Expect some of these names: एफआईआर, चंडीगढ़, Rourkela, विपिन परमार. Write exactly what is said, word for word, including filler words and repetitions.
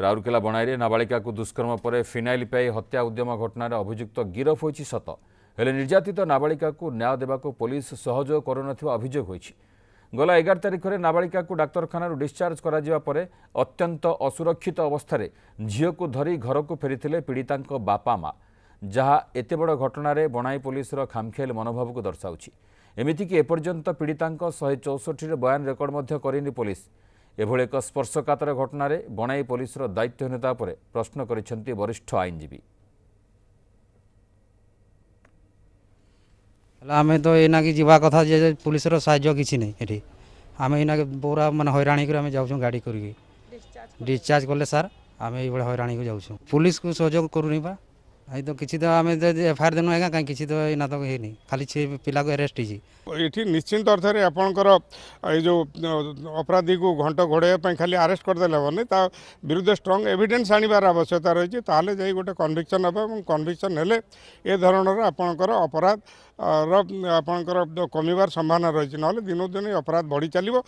राउरकेला बणाईरे नाबालिका को दुष्कर्म पर फिनाइल पियाई हत्या उद्यम घटनार अभियुक्त गिरफ होइछि सत हेले निर्यातित नाबालिका को न्याय देबाको पुलिस सहयोग करनथिबा अभियोग होइछि। गला एगार तारीख रे नाबालिका को डाक्तखानारु डिस्चार्ज करा जिबा परे अत्यंत असुरक्षित अवस्था झियो को धरी घर को फेरीथिले पीड़ितांक बापा माँ जहा एते बड़ घटनारे बणाई पुलिसर खामखेल मनोभाव को दर्शाउछि। एमितिकि एपर्यंत पीड़ितांक एक सौ चौंसठ रे बयान रेकर्ड मध्ये करिनि पुलिस। एभली एक स्पर्शकातर घटन बणाई पुलिसर दायित्वहीनता पर प्रश्न करिसेंति वरिष्ठ आईनजीवी। आम तो एना कि जीवा कथा जे पुलिस साहय किसी नहीं ये आम एना पूरा मानते हईराणी आम जाऊँ गाड़ी करके डिस्चार्ज कले सार आम ये हईराणी को जाऊँ पुलिस को सहयोग करूनी बा आई तो किसी तो आम एफआईआर देनु आज्ञा कहीं किसी तो ना तो है नहीं खाली छे पिला को अरेस्ट होती निश्चिंत अर्थर आपणकर यो अपराधी को घंट घोड़ाइवाई खाली आरेस्ट करदेले हेबनी ता विरुद्ध स्ट्रंग एविडेन्स आनिबार आवश्यकता रही ताले गोटे कन्विक्शन हेब और कन्विक्शन हेले ए धरणर आपणकर अपराध र आपणकर कमिबार संभावना रही नहले दिनोदिन अपराध बढ़ी चलिबो।